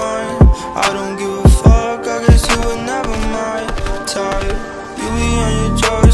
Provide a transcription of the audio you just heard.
fine. I don't give a fuck, I guess you were never my type. You be on your job.